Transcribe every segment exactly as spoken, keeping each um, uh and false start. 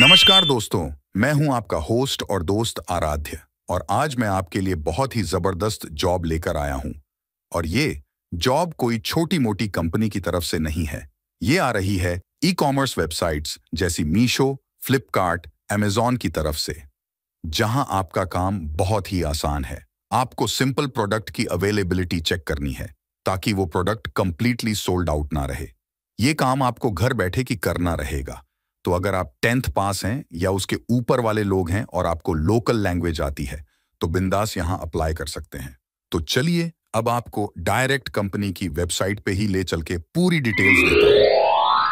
नमस्कार दोस्तों, मैं हूं आपका होस्ट और दोस्त आराध्य और आज मैं आपके लिए बहुत ही जबरदस्त जॉब लेकर आया हूं। और ये जॉब कोई छोटी मोटी कंपनी की तरफ से नहीं है, ये आ रही है ई कॉमर्स वेबसाइट्स जैसी मीशो, फ्लिपकार्ट, अमेजॉन की तरफ से, जहां आपका काम बहुत ही आसान है। आपको सिंपल प्रोडक्ट की अवेलेबिलिटी चेक करनी है ताकि वो प्रोडक्ट कंप्लीटली सोल्ड आउट ना रहे। ये काम आपको घर बैठे की करना रहेगा। तो अगर आप टेंथ पास हैं या उसके ऊपर वाले लोग हैं और आपको लोकल लैंग्वेज आती है तो बिंदास यहां अप्लाई कर सकते हैं। तो चलिए अब आपको डायरेक्ट कंपनी की वेबसाइट पे ही ले चल के पूरी डिटेल्स देता हूं।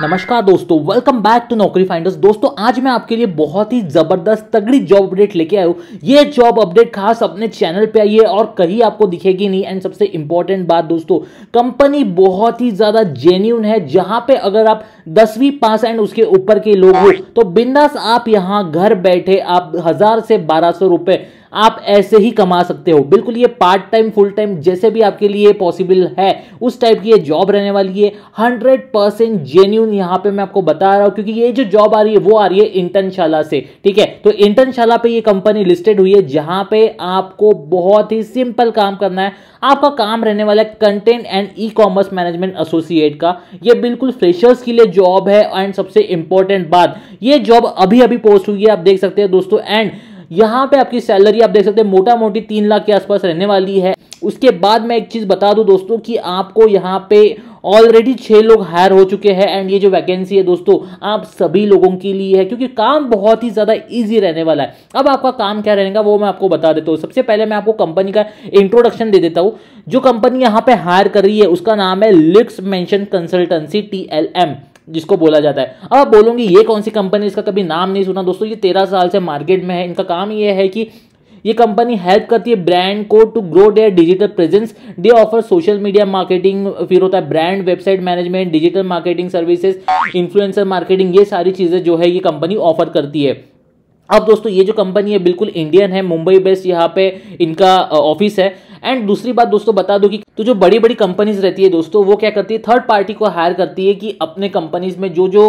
नमस्कार दोस्तों, welcome back to Naukri Finders. दोस्तों आज मैं आपके लिए बहुत ही जबरदस्त तगड़ी जॉब अपडेट लेके आया हूं। ये जॉब अपडेट खास अपने चैनल पे आई है और कहीं आपको दिखेगी नहीं। एंड सबसे इंपॉर्टेंट बात दोस्तों, कंपनी बहुत ही ज्यादा जेन्यून है, जहां पे अगर आप दसवीं पास एंड उसके ऊपर के लोग हो तो बिंदास आप यहां घर बैठे आप हजार से बारह सौ रुपए आप ऐसे ही कमा सकते हो। बिल्कुल ये पार्ट टाइम फुल टाइम जैसे भी आपके लिए पॉसिबल है उस टाइप की ये जॉब रहने वाली है। हंड्रेड परसेंट जेन्यून यहाँ पे मैं आपको बता रहा हूँ, क्योंकि ये जो जॉब आ रही है वो आ रही है इंटर्नशाला से। ठीक है, तो इंटर्नशाला पे ये कंपनी लिस्टेड हुई है, जहां पे आपको बहुत ही सिंपल काम करना है। आपका काम रहने वाला है content and e commerce management associate का। ये बिल्कुल फ्रेशर्स के लिए जॉब है। एंड सबसे इंपॉर्टेंट बात, ये जॉब अभी अभी पोस्ट हुई है, आप देख सकते हैं दोस्तों। एंड यहाँ पे आपकी सैलरी आप देख सकते हैं मोटा मोटी तीन लाख के आसपास रहने वाली है। उसके बाद मैं एक चीज बता दूं दोस्तों कि आपको यहाँ पे ऑलरेडी छह लोग हायर हो चुके हैं। एंड ये जो वैकेंसी है दोस्तों आप सभी लोगों के लिए है, क्योंकि काम बहुत ही ज़्यादा इजी रहने वाला है। अब आपका काम क्या रहेगा वो मैं आपको बता देता हूँ। सबसे पहले मैं आपको कंपनी का इंट्रोडक्शन दे देता हूँ। जो कंपनी यहाँ पे हायर कर रही है उसका नाम है लिप्स मेंशन कंसल्टेंसी, टी एल एम जिसको बोला जाता है। अब बोलूंगी ये कौन सी कंपनी, इसका कभी नाम नहीं सुना दोस्तों। ये तेरह साल से मार्केट में है। इनका काम ये है कि ये कंपनी हेल्प करती है ब्रांड को to grow their digital presence. They offer social media marketing, फिर होता है brand website management, digital marketing services, influencer marketing, ये सारी चीज़ें जो है ये कंपनी ऑफर करती है। अब दोस्तों ये जो कंपनी है बिल्कुल इंडियन है, मुंबई बेस्ड यहाँ पे इनका ऑफिस है। एंड दूसरी बात दोस्तों बता दूं कि तो जो बड़ी बड़ी कंपनीज रहती है दोस्तों वो क्या करती है, थर्ड पार्टी को हायर करती है कि अपने कंपनीज में जो जो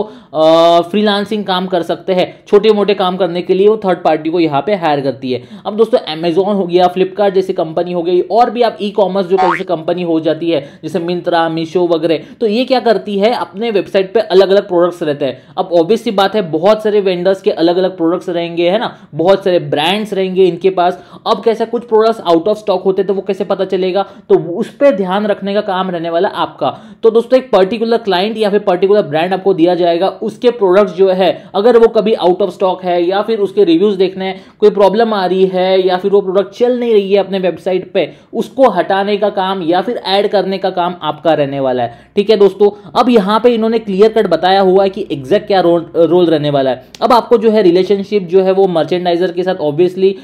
फ्रीलांसिंग काम कर सकते हैं छोटे मोटे काम करने के लिए वो थर्ड पार्टी को यहाँ पे हायर करती है। अब दोस्तों अमेजॉन हो गया, फ्लिपकार्ट जैसी कंपनी हो गई, और भी आप ई कॉमर्स जो जैसे कंपनी हो जाती है जैसे मिंत्रा, मीशो वगैरह, तो ये क्या करती है अपने वेबसाइट पर अलग अलग प्रोडक्ट्स रहते हैं। अब ऑब्वियसली बात है बहुत सारे वेंडर्स के अलग अलग प्रोडक्ट्स रहेंगे, है ना, बहुत सारे ब्रांड्स रहेंगे इनके पास। अब कैसे कुछ प्रोडक्ट्स आउट ऑफ स्टॉक होते तो वो कैसे पता चलेगा, तो उस पे ध्यान रखने का काम रहने वाला आपका। तो दोस्तों एक पर्टिकुलर क्लाइंट या फिर पर्टिकुलर ब्रांड आपको दिया जाएगा, उसके प्रोडक्ट्स जो है अगर वो कभी आउट ऑफ स्टॉक है या फिर उसके रिव्यूज देखने हैं, कोई प्रॉब्लम आ रही है या फिर वो प्रोडक्ट चल नहीं रही है अपने वेबसाइट पे, उसको हटाने का काम या फिर ऐड करने का काम आपका रहने वाला है। ठीक है दोस्तों, अब यहाँ पे इन्होंने क्लियर कट बताया हुआ है कि एग्जैक्ट क्या रोल, रोल रहने वाला है। अब आपको जो है रिलेशनशिप जो है वो मर्चेंडाइजर के साथ ऑब्वियसली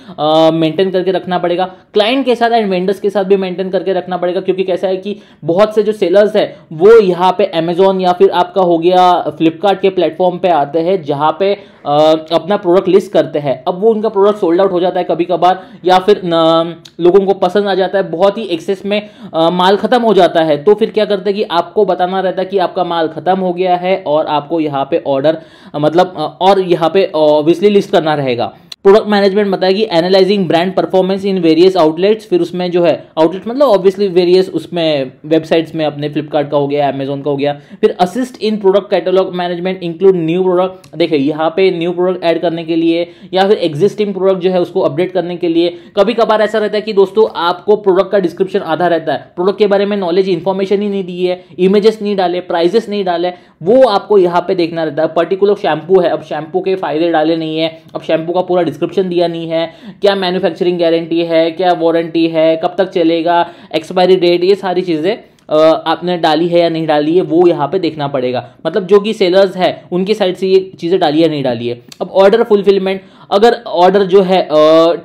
मेंटेन करके रखना पड़ेगा, क्लाइंट के साथ एंड वेंडर्स के साथ भी मेंटेन करके रखना पड़ेगा, क्योंकि कैसा है कि बहुत से जो सेलर्स है वो यहाँ पे अमेजॉन या फिर आपका हो गया फ्लिपकार्ट के प्लेटफॉर्म पे आते हैं, जहाँ पे आ, अपना प्रोडक्ट लिस्ट करते हैं। अब वो उनका प्रोडक्ट सोल्ड आउट हो जाता है कभी कभार, या फिर न, लोगों को पसंद आ जाता है, बहुत ही एक्सेस में आ, माल खत्म हो जाता है। तो फिर क्या करते हैं कि आपको बताना रहता है कि आपका माल खत्म हो गया है और आपको यहाँ पे ऑर्डर मतलब और यहाँ पे ऑब्वियसली लिस्ट करना रहेगा। प्रोडक्ट मैनेजमेंट बताएगी analysing brand performance in various outlets, फिर उसमें जो है आउटलेट मतलब ऑब्वियसली वेरियस उसमें वेबसाइट्स में अपने फ्लिपकार्ट का हो गया, अमेजॉन का हो गया। फिर assist in product catalogue management include new product, देखिए यहाँ पे न्यू प्रोडक्ट ऐड करने के लिए या फिर एग्जिस्टिंग प्रोडक्ट जो है उसको अपडेट करने के लिए। कभी कभार ऐसा रहता है कि दोस्तों आपको प्रोडक्ट का डिस्क्रिप्शन आधा रहता है, प्रोडक्ट के बारे में नॉलेज इन्फॉर्मेशन ही नहीं दी है, इमेजेस नहीं डाले, प्राइजेस नहीं डाले, वो आपको यहाँ पे देखना रहता है। पर्टिकुलर शैम्पू है, अब शैम्पू के फायदे डाले नहीं है, अब शैम्पू का पूरा डिस्क्रिप्शन दिया नहीं है, क्या मैन्युफैक्चरिंग गारंटी है, क्या वारंटी है, कब तक चलेगा, एक्सपायरी डेट, ये सारी चीजें आपने डाली है या नहीं डाली है वो यहाँ पे देखना पड़ेगा। मतलब जो कि सेलर्स है उनकी साइड से ये चीजें डाली या नहीं डाली है। अब ऑर्डर फुलफिलमेंट, अगर ऑर्डर जो है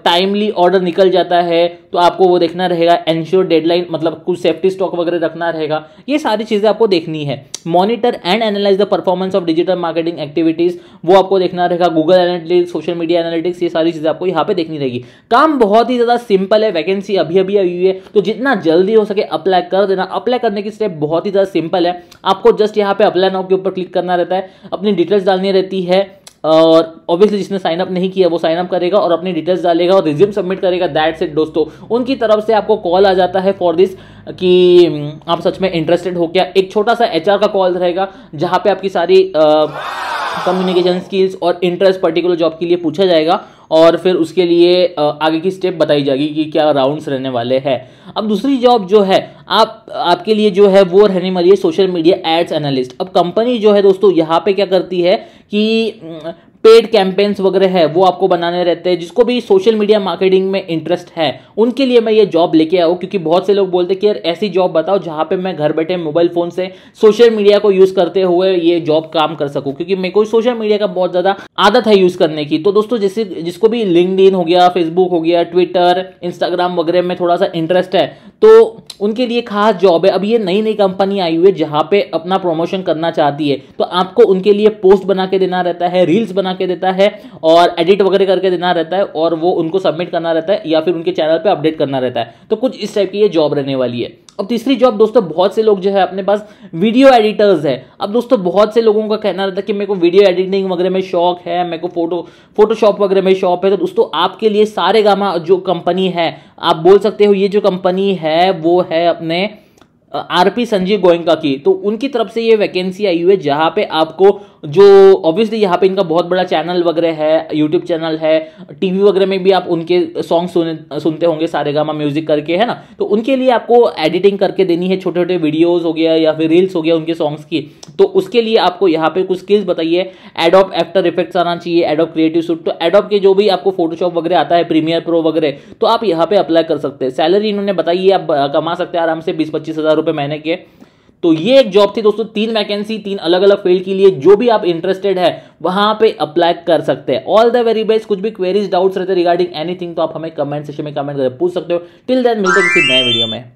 टाइमली ऑर्डर निकल जाता है तो आपको वो देखना रहेगा। एंश्योर डेडलाइन मतलब कुछ सेफ्टी स्टॉक वगैरह रखना रहेगा, ये सारी चीज़ें आपको देखनी है। Monitor and analyse the performance of digital marketing activities, वो आपको देखना रहेगा। Google analytics, social media analytics, ये सारी चीज़ें आपको यहाँ पे देखनी रहेगी। काम बहुत ही ज़्यादा सिंपल है, वैकेंसी अभी अभी आई हुई है तो जितना जल्दी हो सके अप्लाई कर देना। अप्लाई करने की स्टेप बहुत ही ज़्यादा सिंपल है, आपको जस्ट यहाँ पे अप्लाई नाउ के ऊपर क्लिक करना रहता है, अपनी डिटेल्स डालनी रहती है, और ऑब्वियसली जिसने साइनअप नहीं किया वो साइनअप करेगा और अपनी डिटेल्स डालेगा और रिज्यूम सबमिट करेगा। दैट्स इट दोस्तों, उनकी तरफ से आपको कॉल आ जाता है फॉर दिस कि आप सच में इंटरेस्टेड हो क्या। एक छोटा सा एचआर का कॉल रहेगा जहाँ पे आपकी सारी कम्युनिकेशन स्किल्स और इंटरेस्ट पर्टिकुलर जॉब के लिए पूछा जाएगा और फिर उसके लिए आगे की स्टेप बताई जाएगी कि क्या राउंड्स रहने वाले हैं। अब दूसरी जॉब जो है आप आपके लिए जो है वो रहने वाली है सोशल मीडिया एड्स एनालिस्ट। अब कंपनी जो है दोस्तों यहाँ पे क्या करती है कि पेड कैंपेन्स वगैरह है वो आपको बनाने रहते हैं। जिसको भी सोशल मीडिया मार्केटिंग में इंटरेस्ट है उनके लिए मैं ये जॉब लेके आऊँ, क्योंकि बहुत से लोग बोलते हैं कि यार ऐसी जॉब बताओ जहाँ पे मैं घर बैठे मोबाइल फ़ोन से सोशल मीडिया को यूज़ करते हुए ये जॉब काम कर सकूँ, क्योंकि मेरे को सोशल मीडिया का बहुत ज़्यादा आदत है यूज़ करने की। तो दोस्तों जैसे जिसको भी लिंक्डइन हो गया, फेसबुक हो गया, ट्विटर, इंस्टाग्राम वगैरह में थोड़ा सा इंटरेस्ट है तो उनके लिए खास जॉब है। अब ये नई नई कंपनी आई हुई है जहाँ पे अपना प्रमोशन करना चाहती है तो आपको उनके लिए पोस्ट बना के देना रहता है, रील्स बना के देता है और एडिट वगैरह करके देना रहता है और वो उनको सबमिट करना रहता है या फिर उनके चैनल पे अपडेट करना रहता है। तो कुछ इस टाइप की ये जॉब रहने वाली है। अब तीसरी जॉब दोस्तों, बहुत से लोग जो है अपने पास वीडियो एडिटर्स है। अब दोस्तों बहुत से लोगों का कहना रहता है कि मेरे को वीडियो एडिटिंग वगैरह में शौक है, मेरे को फोटो फोटोशॉप वगैरह में शौक है। तो दोस्तों आपके लिए सारेगामा जो कंपनी है, आप बोल सकते हो ये जो कंपनी है वो है अपने आरपी संजीव गोयंका की। तो उनकी तरफ से ये वैकेंसी आई हुई है जहाँ पे आपको जो ऑब्वियसली यहाँ पे इनका बहुत बड़ा चैनल वगैरह है, यूट्यूब चैनल है, टीवी वगैरह में भी आप उनके सॉन्ग सुने सुनते होंगे सारेगामा म्यूजिक करके, है ना। तो उनके लिए आपको एडिटिंग करके देनी है, छोटे छोटे वीडियोज़ हो गया या फिर रील्स हो गया उनके सॉन्ग्स की। तो उसके लिए आपको यहाँ पर कुछ स्किल्स बताइए, एडोब आफ्टर इफेक्ट्स आना चाहिए, एडोब क्रिएटिव सूट, तो एडोब के जो भी आपको फोटोशॉप वगैरह आता है, प्रीमियर प्रो वगैरह, तो आप यहाँ पर अप्लाई कर सकते हैं। सैलरी इन्होंने बताइए आप कमा सकते हैं आराम से बीस पच्चीस हज़ार रुपये महीने के। तो ये एक जॉब थी दोस्तों, तीन वैकेंसी तीन अलग अलग फील्ड के लिए। जो भी आप इंटरेस्टेड है वहां पे अप्लाई कर सकते हैं। All the very best. कुछ भी क्वेरीज डाउट्स रहते रिगार्डिंग एनीथिंग तो आप हमें कमेंट सेक्शन में कमेंट करके पूछ सकते हो। टिल देन मिलते हैं किसी नए वीडियो में।